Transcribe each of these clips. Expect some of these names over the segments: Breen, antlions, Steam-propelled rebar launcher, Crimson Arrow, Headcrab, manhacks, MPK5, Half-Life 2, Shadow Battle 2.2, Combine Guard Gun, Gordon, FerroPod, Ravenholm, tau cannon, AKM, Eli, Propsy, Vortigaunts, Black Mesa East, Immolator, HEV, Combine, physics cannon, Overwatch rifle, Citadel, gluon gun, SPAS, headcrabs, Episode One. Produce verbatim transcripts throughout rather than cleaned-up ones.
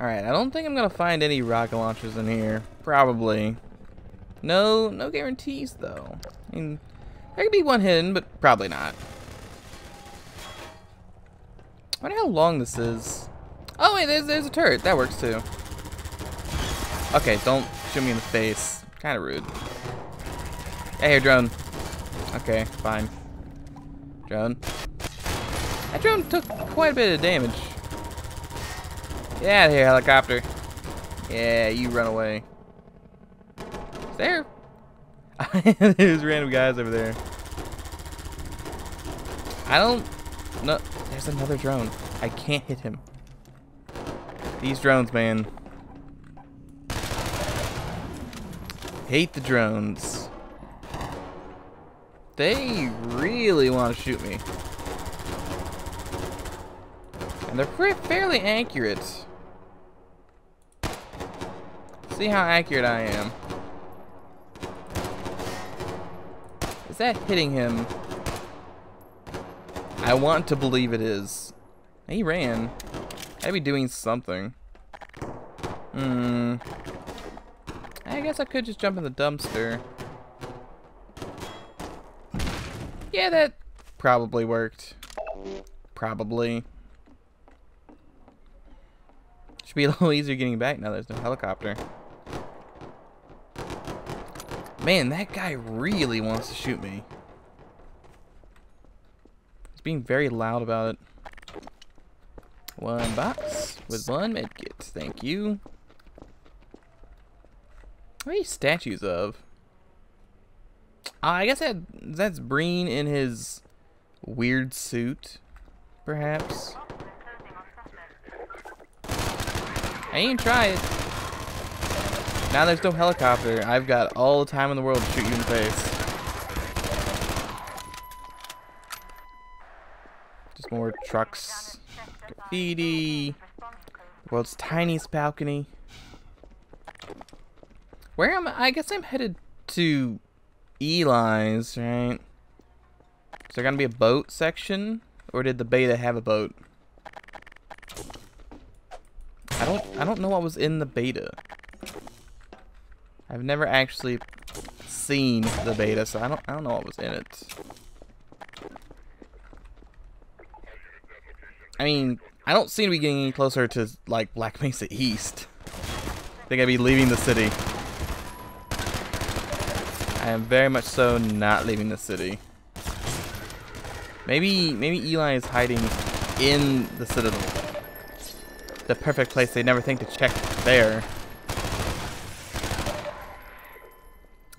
Alright, I don't think I'm gonna find any rocket launchers in here. Probably. No, no guarantees though. I mean, there could be one hidden, but probably not. I wonder how long this is. Oh wait, there's, there's a turret. That works too. Okay, don't shoot me in the face. Kinda rude. Hey, here, drone. Okay, fine. Drone. That drone took quite a bit of damage. Get out of here, helicopter. Yeah, you run away. Is there? There's random guys over there. I don't know. There's another drone. I can't hit him. These drones, man. Hate the drones. They really want to shoot me. And they're fairly accurate. See how accurate I am. Is that hitting him? I want to believe it is. He ran. I'd be doing something. Hmm. I guess I could just jump in the dumpster. Yeah, that probably worked. Probably. Should be a little easier getting back now there's no helicopter. Man, that guy really wants to shoot me. He's being very loud about it. One box with one medkit. Thank you. What are these statues of? Uh, I guess that that's Breen in his weird suit, perhaps. I ain't tried. Now there's no helicopter. I've got all the time in the world to shoot you in the face. Just more trucks. Graffiti. The world's tiniest balcony. Where am I? I guess I'm headed to Eli's, right? Is there gonna be a boat section? Or did the beta have a boat? I don't I don't know what was in the beta. I've never actually seen the beta, so I don't I don't know what was in it. I mean, I don't seem to be getting any closer to like Black Mesa East. I think I'd be leaving the city. I am very much so not leaving the city. Maybe maybe Eli is hiding in the Citadel. The perfect place they never think to check there.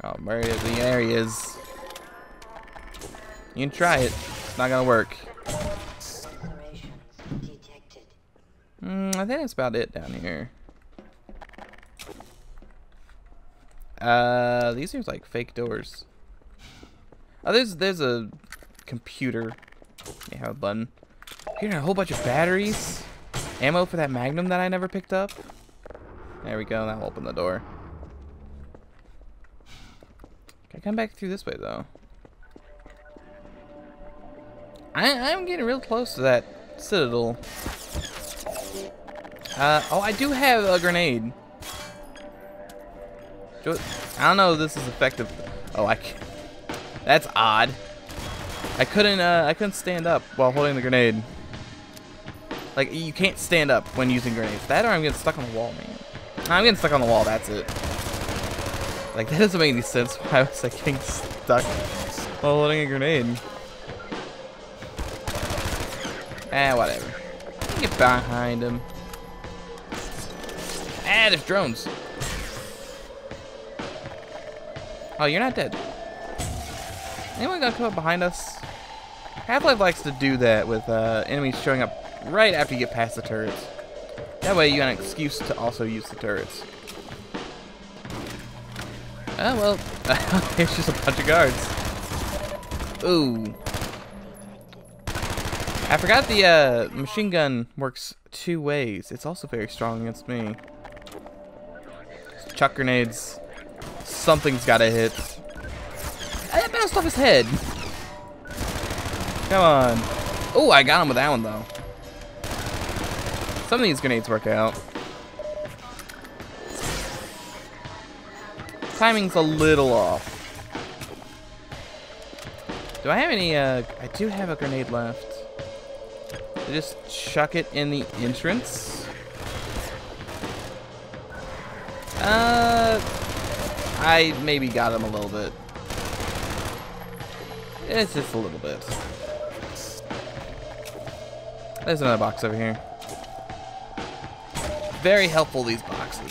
Oh, there he is. You can try it. It's not gonna work. Mm, I think that's about it down here. Uh, these seem like fake doors. Oh, there's there's a computer. You have a button. Here, a whole bunch of batteries. Ammo for that magnum that I never picked up. There we go, that'll open the door. Can I come back through this way though? I, I'm getting real close to that Citadel. Uh, oh, I do have a grenade. I don't know if this is effective. Oh, I can't. That's odd. I couldn't, uh, I couldn't stand up while holding the grenade. Like, you can't stand up when using grenades. That or I'm getting stuck on the wall, man. I'm getting stuck on the wall, that's it. Like, that doesn't make any sense. Why was I getting stuck while loading a grenade? Eh, whatever. Get behind him. Ah, there's drones. Oh, you're not dead. Anyone gonna come up behind us? Half-Life likes to do that with uh, enemies showing up right after you get past the turrets. That way you got an excuse to also use the turrets. Oh well, there's just a bunch of guards. Ooh. I forgot the uh, machine gun works two ways. It's also very strong against me. Just chuck grenades. Something's gotta hit. That bounced off his head. Come on. Oh, I got him with that one though. Some of these grenades work out. timing's a little off. Do I have any, uh, I do have a grenade left. I just chuck it in the entrance. Uh, I maybe got him a little bit. It's just a little bit. There's another box over here. Very helpful, these boxes.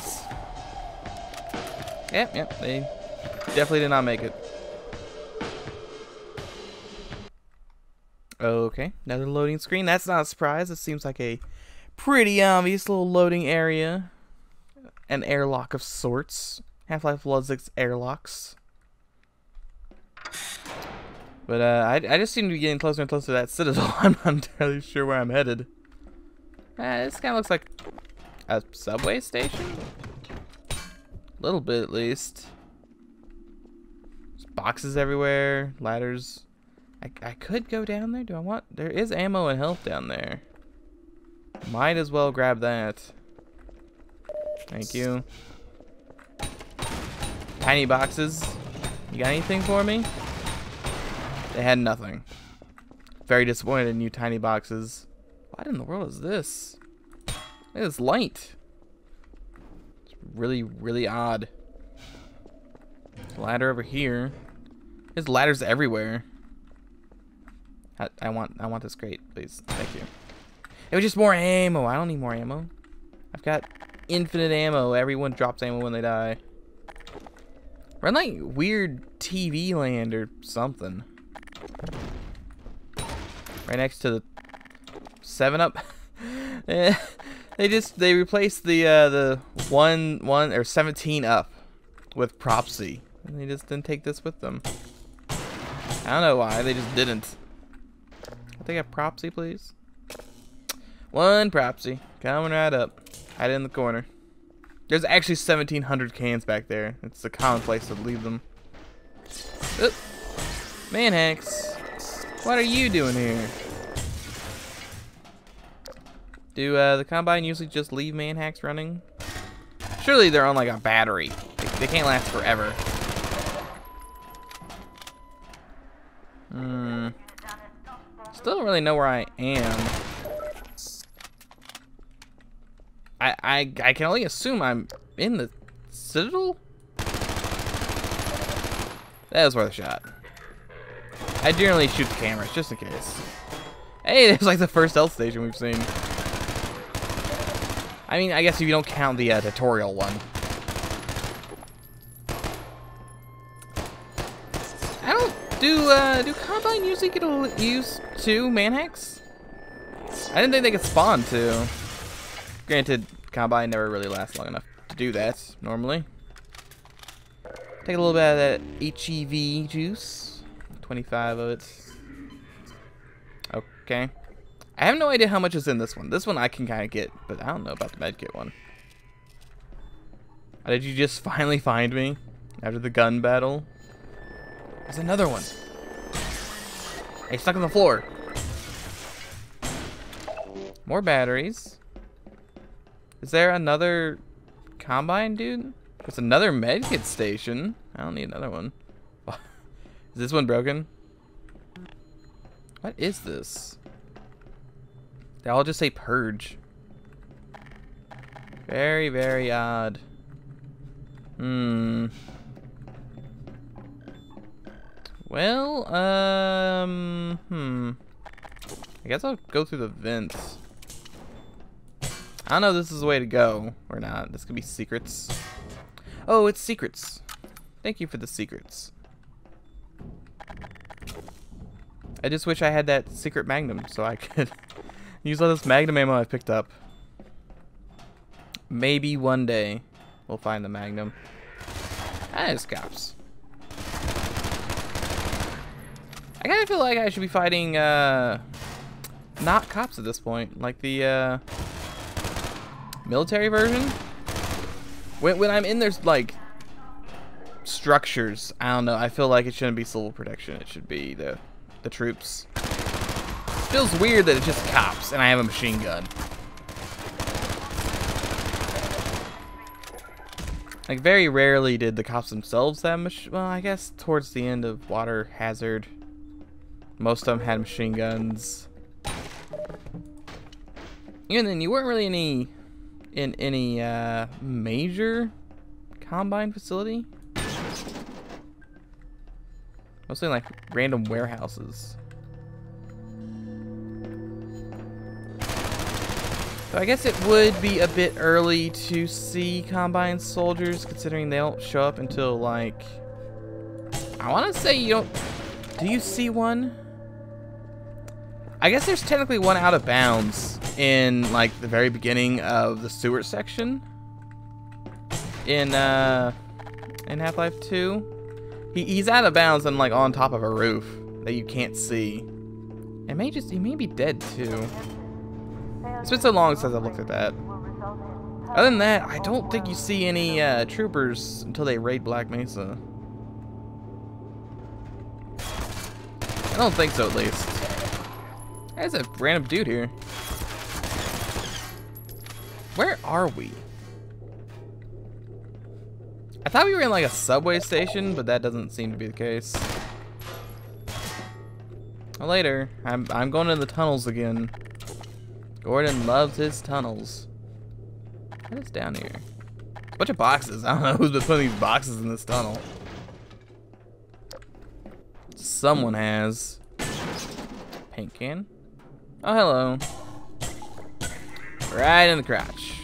Yep, yep, they definitely did not make it. Okay, another loading screen. That's not a surprise. It seems like a pretty obvious little loading area. An airlock of sorts. Half-Life loves its airlocks. But uh, I, I just seem to be getting closer and closer to that Citadel. I'm not entirely sure where I'm headed. Uh, this kind of looks like a subway station? A little bit, at least. There's boxes everywhere, ladders. I, I could go down there. Do I want? There is ammo and health down there. Might as well grab that. Thank you. Tiny boxes. You got anything for me? They had nothing. Very disappointed in you, tiny boxes. What in the world is this? Look at this light. It's really, really odd. Ladder over here. There's ladders everywhere. I, I want I want this crate, please. Thank you. It was just more ammo. I don't need more ammo. I've got infinite ammo. Everyone drops ammo when they die. We're in like weird T V land or something. Right next to the seven up. They just they replaced the uh, the one one or seventeen up with Propsy, and they just didn't take this with them. I don't know why they just didn't. Can they get Propsy, please? One Propsy. Coming right up. Hide it in the corner. There's actually seventeen hundred cans back there. It's a common place to leave them. Oop. Manhacks. What are you doing here? Do uh, the Combine usually just leave manhacks running? Surely they're on like a battery. They, they can't last forever. Hmm. Still don't really know where I am. I, I I can only assume I'm in the Citadel? That was worth a shot. I generally shoot the cameras just in case. Hey, there's like the first health station we've seen. I mean, I guess if you don't count the uh, tutorial one. Do uh, do Combine usually get to use two manhacks? I didn't think they could spawn two. Granted, Combine never really lasts long enough to do that normally. Take a little bit of that H E V juice, twenty-five of it. Okay. I have no idea how much is in this one. This one I can kind of get, but I don't know about the medkit one. How did you just finally find me after the gun battle? There's another one. Hey, stuck on the floor. More batteries. Is there another Combine, dude? There's another medkit station. I don't need another one. Is this one broken? What is this? They all just say purge. Very, very odd. Hmm. Well, um, hmm. I guess I'll go through the vents. I don't know if this is the way to go or not. This could be secrets. Oh, it's secrets. Thank you for the secrets. I just wish I had that secret magnum so I could use all this magnum ammo I picked up. Maybe one day we'll find the magnum. Ah, it's cops. I kind of feel like I should be fighting, uh, not cops at this point, like the, uh, military version. When, when I'm in their, like, structures, I don't know, I feel like it shouldn't be civil protection, it should be the, the troops. Feels weird that it's just cops and I have a machine gun. Like, very rarely did the cops themselves have mach- well, I guess towards the end of Water Hazard, most of them had machine guns. Even then, you weren't really any, in any uh, major Combine facility. Mostly in, like, random warehouses. So I guess it would be a bit early to see Combine soldiers, considering they don't show up until, like, I want to say you don't... Do you see one? I guess there's technically one out of bounds in, like, the very beginning of the sewer section in, uh, in Half-Life two. He, he's out of bounds and, like, on top of a roof that you can't see. It may just... He may be dead, too. It's been so long since I've looked at that. Other than that, I don't think you see any uh, troopers until they raid Black Mesa. I don't think so, at least. There's a random dude here. Where are we? I thought we were in like a subway station, but that doesn't seem to be the case. Well, later, I'm, I'm going to the tunnels again. Gordon loves his tunnels. What is down here? A bunch of boxes. I don't know who's been putting these boxes in this tunnel. Someone has. Paint can. Oh, hello. Right in the crotch.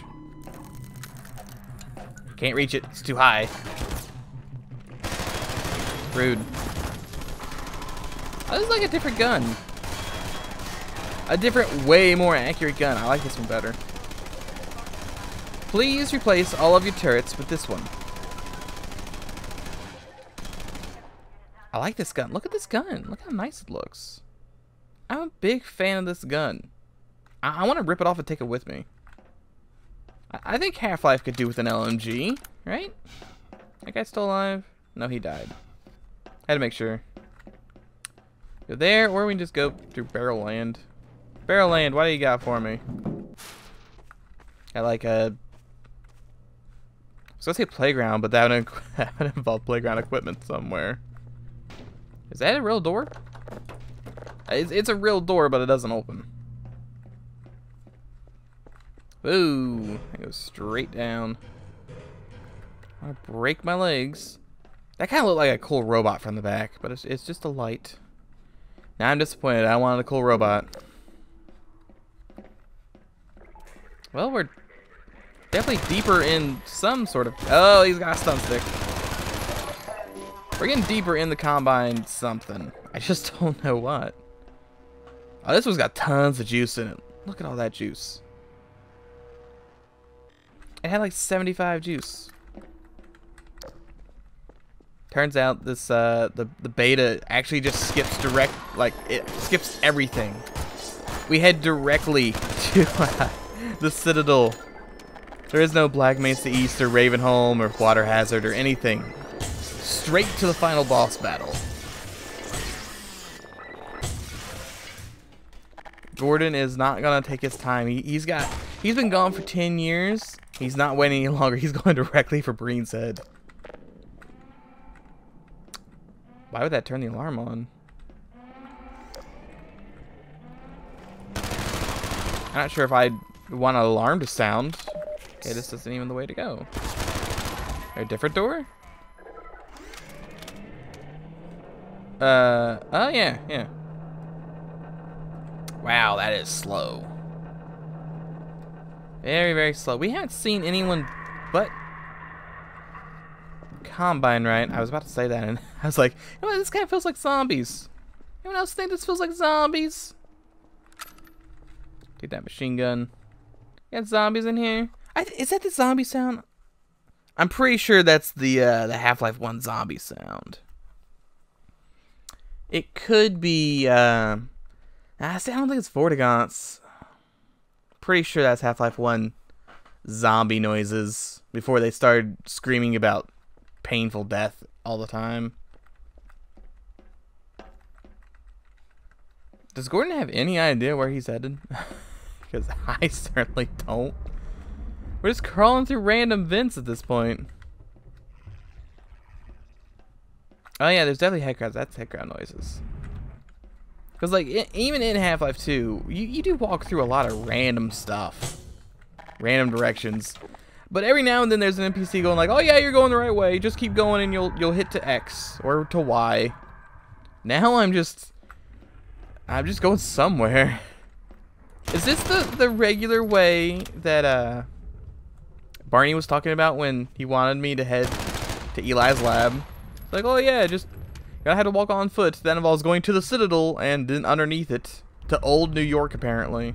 Can't reach it. It's too high. Rude. Oh, this is like a different gun. A different, way more accurate gun. I like this one better. Please replace all of your turrets with this one. I like this gun. Look at this gun. Look how nice it looks. I'm a big fan of this gun. I, I want to rip it off and take it with me. I, I think Half-Life could do with an L M G, right? That guy's still alive? No, he died. Had to make sure. Go there, or we can just go through Barrel Land. Barrel Land, what do you got for me? I like a... I was gonna say playground, but that would, that would involve playground equipment somewhere. Is that a real door? It's, it's a real door, but it doesn't open. Ooh, I go straight down. I break my legs. That kind of looked like a cool robot from the back, but it's, it's just a light. Now I'm disappointed. I wanted a cool robot. Well, we're definitely deeper in some sort of... Oh, he's got a stun stick. We're getting deeper in the Combine something. I just don't know what. Oh, this one's got tons of juice in it. Look at all that juice. It had like seventy-five juice. Turns out this uh, the, the beta actually just skips direct... Like, it skips everything. We head directly to... Uh, the Citadel. There is no Black Mesa East or Ravenholm or Water Hazard or anything. Straight to the final boss battle. Gordon is not gonna take his time. He, he's got. He's been gone for ten years. He's not waiting any longer. He's going directly for Breen's head. Why would that turn the alarm on? I'm not sure if I. We want an alarm to sound. Okay, this isn't even the way to go. A different door? Uh, oh yeah, yeah. Wow, that is slow. Very, very slow. We haven't seen anyone but Combine, right? I was about to say that and I was like, you know what, this kind of feels like zombies. Anyone else think this feels like zombies? Take that machine gun. Got zombies in here. I th is that the zombie sound? I'm pretty sure that's the uh, the Half-Life one zombie sound. It could be. Uh, I don't think it's Vortigaunts. Pretty sure that's Half-Life one zombie noises before they started screaming about painful death all the time. Does Gordon have any idea where he's headed? Because I certainly don't. We're just crawling through random vents at this point. Oh yeah, there's definitely headcrabs. That's headcrab noises. Because like it, even in Half-Life two, you, you do walk through a lot of random stuff, random directions. But every now and then there's an N P C going like, "Oh yeah, you're going the right way. Just keep going and you'll you'll hit to X or to Y." Now I'm just I'm just going somewhere. Is this the the regular way that uh Barney was talking about when he wanted me to head to Eli's lab? It's like, "Oh yeah, just I had to walk on foot. That involves going to the Citadel and then underneath it to Old New York apparently."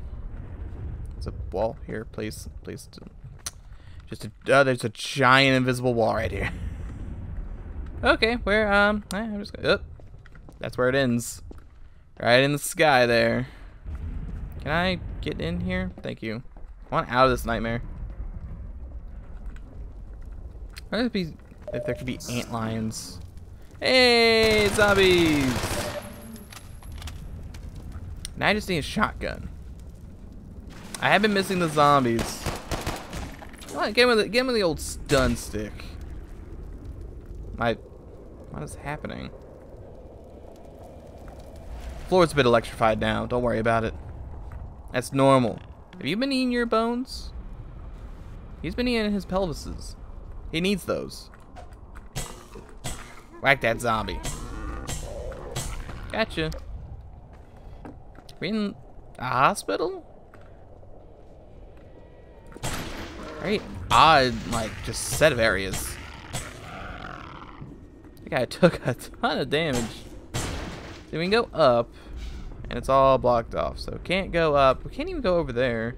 There's a wall here, please, please. Just a, uh, there's a giant invisible wall right here. Okay, where um, I'm just gonna, oh, that's where it ends, right in the sky there. Can I get in here? Thank you. I want out of this nightmare. What if, be, if there could be antlions? Hey, zombies! Now I just need a shotgun. I have been missing the zombies. Come on, give me the, give me the old stun stick. My, what is happening? Floor's a bit electrified now. Don't worry about it. That's normal. Have you been eating your bones? He's been eating his pelvises. He needs those. Whack that zombie. Gotcha. We in a hospital? Very odd, like, just set of areas. That guy took a ton of damage. So we can go up, and it's all blocked off. So can't go up. We can't even go over there.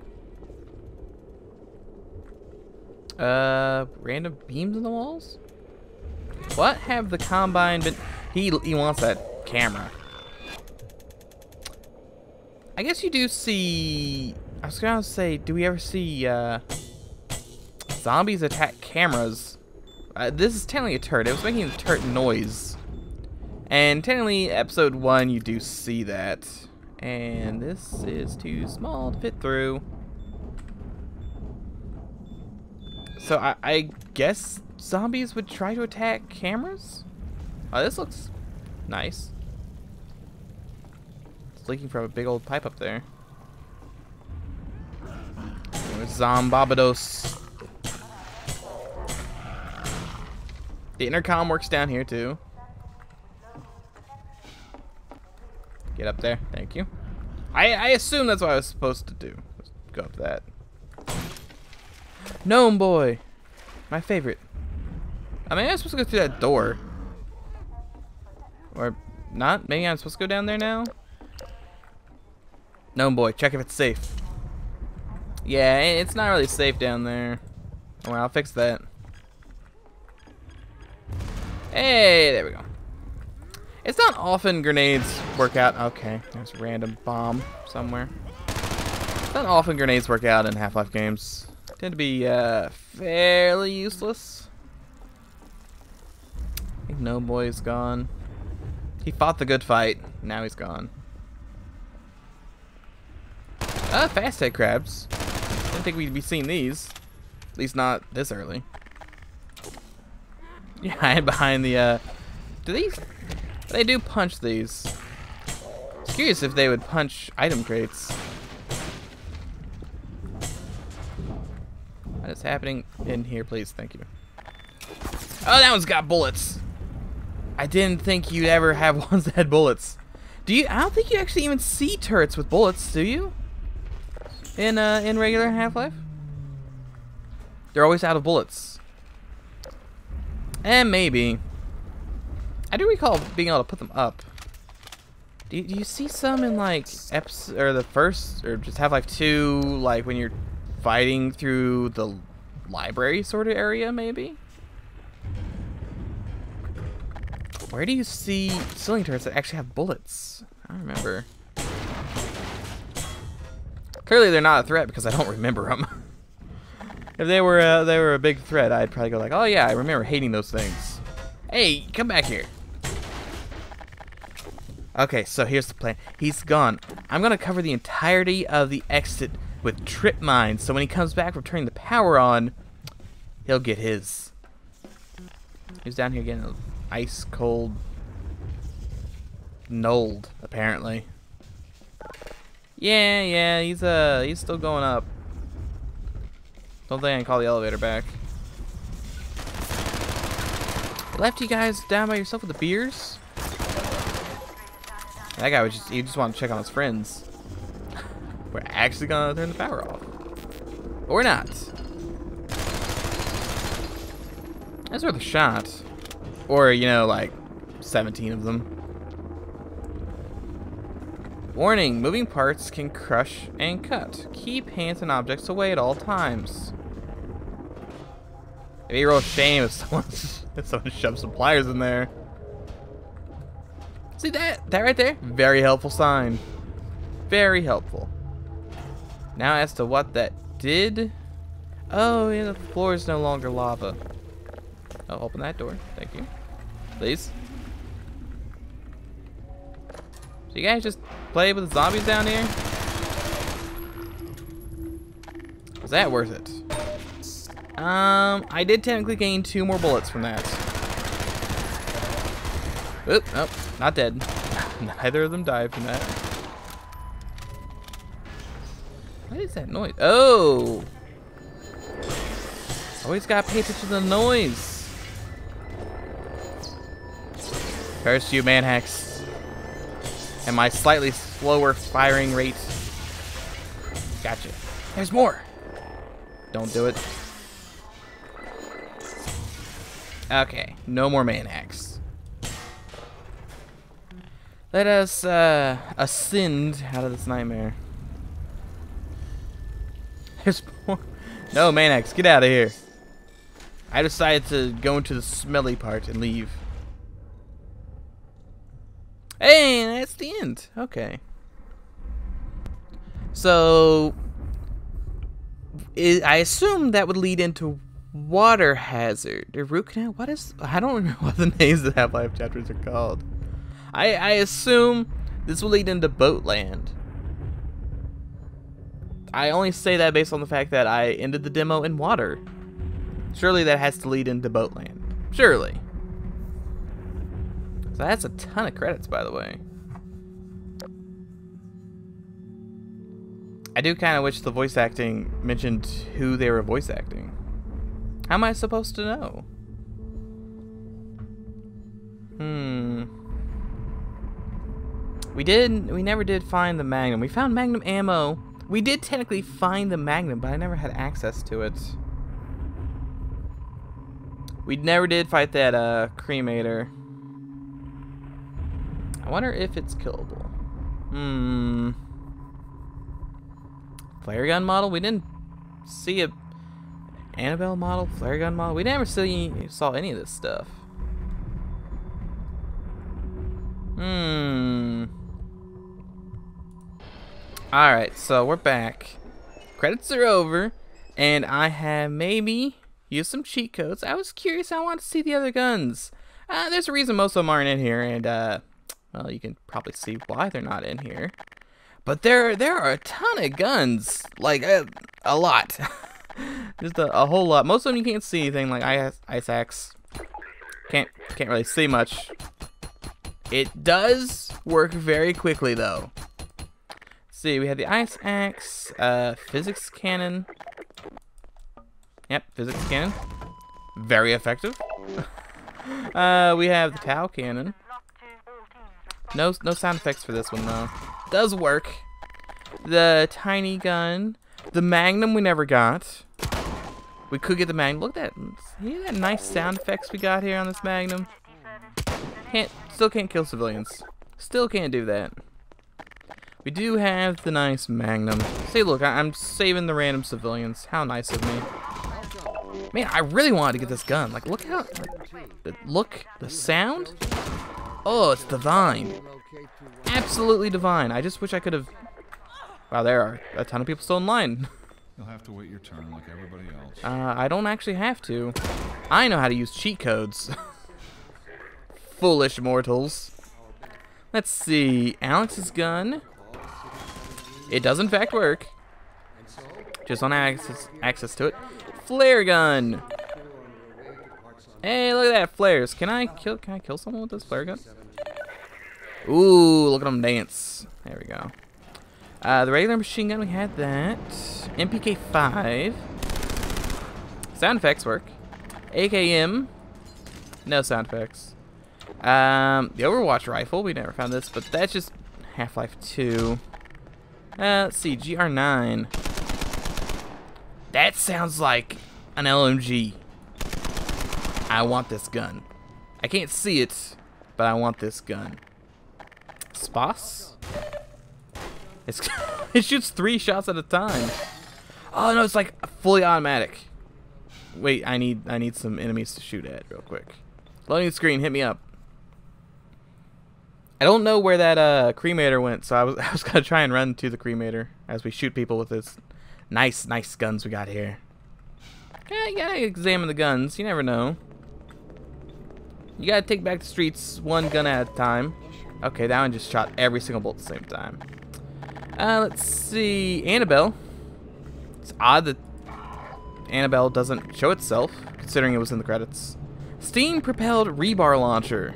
Uh, random beams in the walls? What have the Combine been... He, he wants that camera. I guess you do see... I was gonna say, do we ever see, uh... zombies attack cameras. Uh, this is technically a turret. It was making a turret noise. And technically, episode one, you do see that. And this is too small to fit through. So I, I guess zombies would try to attack cameras? Oh, this looks nice. It's leaking from a big old pipe up there. Zombabados. The intercom works down here too. Get up there, thank you. I, I assume that's what I was supposed to do. Let's go up that. Gnome boy, my favorite. I mean, I'm supposed to go through that door, or not? Maybe I'm supposed to go down there now. Gnome boy, check if it's safe. Yeah, it's not really safe down there. Well, I'll fix that. Hey, there we go. It's not often grenades work out. Okay, there's a random bomb somewhere. It's not often grenades work out in Half-Life games. Tend to be uh, fairly useless. I think no boy's gone. He fought the good fight. Now he's gone. Ah, uh, fast head crabs. Didn't think we'd be seeing these. At least not this early. Yeah, I hid behind the, uh, do these, they do punch these. I was curious if they would punch item crates. What is happening in here, please? Thank you. Oh, that one's got bullets. I didn't think you'd ever have ones that had bullets. Do you, I don't think you actually even see turrets with bullets, do you? In, uh, in regular Half-Life? They're always out of bullets. And maybe. I do recall being able to put them up. Do you, do you see some in like Eps or the first or just Half-Life two, like when you're fighting through the library sort of area maybe? Where do you see ceiling turrets that actually have bullets? I don't remember. Clearly they're not a threat because I don't remember them. If they were uh, they were a big threat, I'd probably go like, "Oh yeah, I remember hating those things." Hey, come back here. Okay, so here's the plan. He's gone. I'm gonna cover the entirety of the exit with trip mines, so when he comes back from turning the power on, he'll get his. He's down here getting an ice cold nulled, apparently. Yeah, yeah, he's uh he's still going up. Don't think I can call the elevator back. I left you guys down by yourself with the beers? That guy was just he just wanted to check on his friends. We're actually gonna turn the power off. Or not. That's worth a shot. Or, you know, like seventeen of them. Warning, moving parts can crush and cut. Keep hands and objects away at all times. It'd be a real shame if someone, if someone shoved some pliers in there. See that? That right there? Very helpful sign. Very helpful. Now as to what that did. Oh, yeah, the floor is no longer lava. Oh, open that door. Thank you. Please. So you guys just play with the zombies down here? Was that worth it? Um, I did technically gain two more bullets from that. Oop, nope, not dead. Neither of them died from that. What is that noise? Oh! Always gotta pay attention to the noise. Curse you, manhacks. And my slightly slower firing rate. Gotcha. There's more! Don't do it. Okay, no more manhacks. Let us uh, ascend out of this nightmare. There's more. No manhacks, get out of here. I decided to go into the smelly part and leave. Hey, that's the end. Okay. So, I assume that would lead into Water Hazard or root canal. What is? I don't remember what the names of Half-Life chapters are called. I I assume this will lead into Boatland. I only say that based on the fact that I ended the demo in water. Surely that has to lead into Boatland. Surely. So that's a ton of credits, by the way. I do kind of wish the voice acting mentioned who they were voice acting. How am I supposed to know? Hmm. We did, we never did find the Magnum. We found Magnum ammo. We did technically find the Magnum, but I never had access to it. We never did fight that uh, Cremator. I wonder if it's killable. Hmm. Flare gun model? We didn't see a... Annabelle model, flare gun model. We never see, saw any of this stuff. Hmm. Alright, so we're back. Credits are over, and I have maybe used some cheat codes. I was curious. I wanted to see the other guns. Uh, there's a reason most of them aren't in here, and uh, well, you can probably see why they're not in here. But there, there are a ton of guns, like a, a lot. Just a, a whole lot. Most of them you can't see anything, like ice, ice axe. Can't can't really see much. It does work very quickly though. Let's see, we had the ice axe, uh, physics cannon. Yep, physics cannon. Very effective. uh, we have the tau cannon. No no sound effects for this one though. Does work. The tiny gun. The Magnum we never got. We could get the Magnum. Look at that. Hear that nice sound effects we got here on this Magnum? Can't, still can't kill civilians. Still can't do that. We do have the nice Magnum. See, look, I, I'm saving the random civilians. How nice of me. Man, I really wanted to get this gun. Like, look how... Like, the, look, the sound. Oh, it's divine. Absolutely divine. I just wish I could have... Wow, there are a ton of people still in line. You'll have to wait your turn like everybody else. Uh, I don't actually have to. I know how to use cheat codes. Foolish mortals. Let's see. Alex's gun. It does in fact work. Just don't have access, access to it. Flare gun. Hey, look at that. Flares. Can I kill, can I kill someone with this flare gun? Ooh, look at them dance. There we go. Uh, the regular machine gun, we had that. M P K five. Sound effects work. A K M. No sound effects. Um, the Overwatch rifle. We never found this, but that's just Half-Life two. Uh, let's see. G R nine. That sounds like an L M G. I want this gun. I can't see it, but I want this gun. S P A S? It's it shoots three shots at a time. Oh no, it's like fully automatic. Wait, I need I need some enemies to shoot at real quick. Loading screen, hit me up. I don't know where that uh, cremator went, so I was I was gonna try and run to the cremator as we shoot people with this nice nice guns we got here. Yeah, you gotta examine the guns. You never know. You gotta take back the streets one gun at a time. Okay, that one just shot every single bolt at the same time. Uh, let's see. Annabelle. It's odd that Annabelle doesn't show itself, considering it was in the credits. Steam-propelled rebar launcher.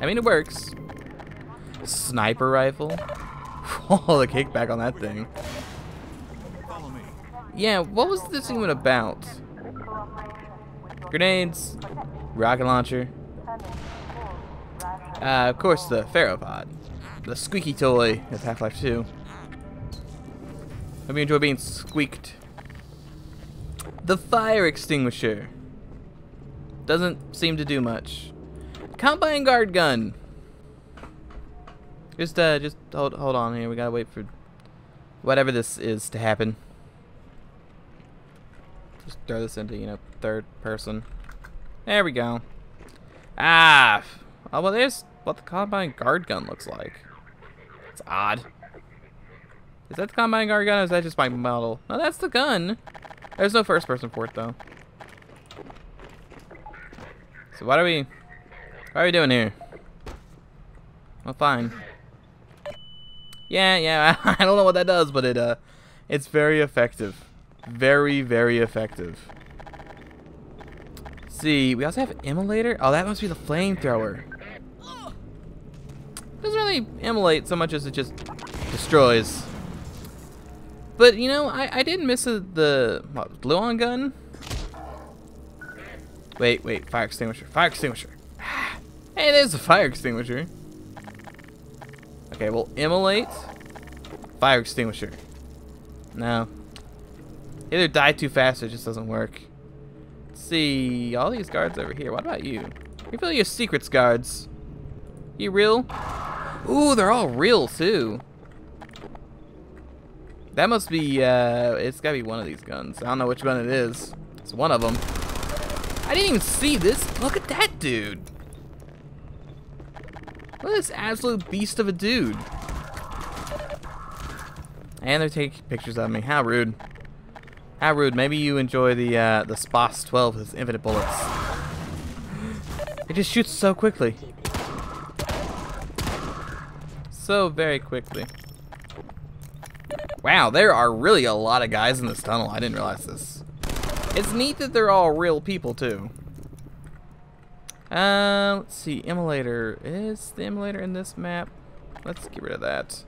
I mean, it works. Sniper rifle. Oh, the kickback on that thing. Yeah, what was this even about? Grenades. Rocket launcher. Uh, of course, the FerroPod. The squeaky toy is Half-Life two. Hope you enjoy being squeaked. The fire extinguisher. Doesn't seem to do much. Combine guard gun. Just uh just hold hold on here, we gotta wait for whatever this is to happen. Just throw this into, you know, third person. There we go. Ah, oh well, there's what the Combine Guard Gun looks like. It's odd. Is that the Combine Guard Gun, or is that just my model? No, that's the gun. There's no first person for it, though. So what are we... What are we doing here? Well, fine. Yeah, yeah, I don't know what that does, but it, uh... It's very effective. Very, very effective. Let's see, we also have Immolator. Oh, that must be the flamethrower. Doesn't really immolate so much as it just destroys. But you know, I, I didn't miss a, the what, gluon gun. Wait, wait, fire extinguisher, fire extinguisher. Hey, there's a fire extinguisher. Okay, we'll immolate. Fire extinguisher. No. Either die too fast or it just doesn't work. Let's see, all these guards over here. What about you? Reveal your secrets, guards. You real? Ooh, they're all real too. That must be, uh, it's gotta be one of these guns. I don't know which gun it is. It's one of them. I didn't even see this. Look at that dude. Look at this absolute beast of a dude. And they're taking pictures of me. How rude. How rude. Maybe you enjoy the, uh, the S P A S twelve with infinite bullets. It just shoots so quickly. So very quickly. Wow, there are really a lot of guys in this tunnel. I didn't realize this. It's neat that they're all real people, too. Uh, let's see. Immolator. Is the Immolator in this map? Let's get rid of that.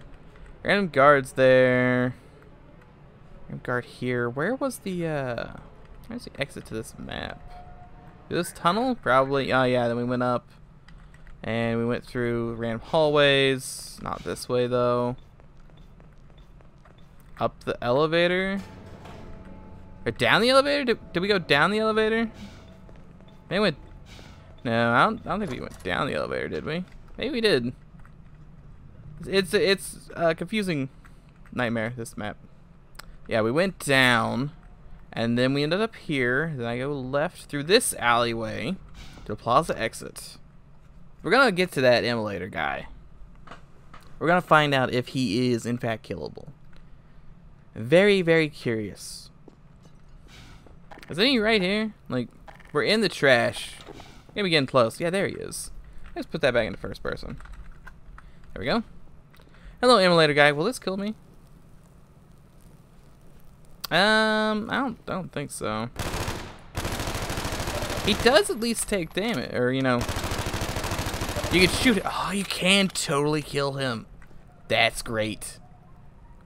Random guards there. Random guard here. Where was the, uh... Where's the exit to this map? This tunnel? Probably. Oh, yeah. Then we went up. And we went through random hallways. Not this way, though. Up the elevator? Or down the elevator? Did, did we go down the elevator? Maybe we went... No, I don't, I don't think we went down the elevator, did we? Maybe we did. It's a it's, uh, confusing nightmare, this map. Yeah, we went down, and then we ended up here. Then I go left through this alleyway to the plaza exit. We're gonna get to that Immolator guy. We're gonna find out if he is, in fact, killable. Very, very curious. Is any right here? Like, we're in the trash. Maybe getting close. Yeah, there he is. Let's put that back into first person. There we go. Hello, Immolator guy. Will this kill me? Um, I don't, I don't think so. He does at least take damage, or you know, You can shoot. Oh, you can totally kill him. That's great.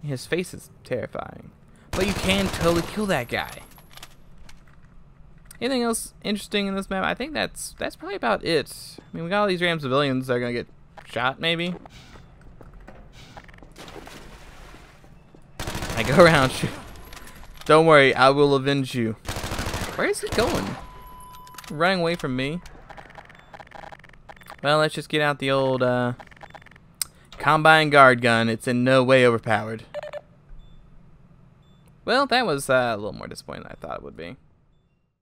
His face is terrifying. But you can totally kill that guy. Anything else interesting in this map? I think that's that's probably about it. I mean, we got all these random civilians that are going to get shot, maybe. I go around shoot. Don't worry, I will avenge you. Where is he going? Running away from me. Well, let's just get out the old uh, Combine Guard Gun. It's in no way overpowered. Well, that was uh, a little more disappointing than I thought it would be.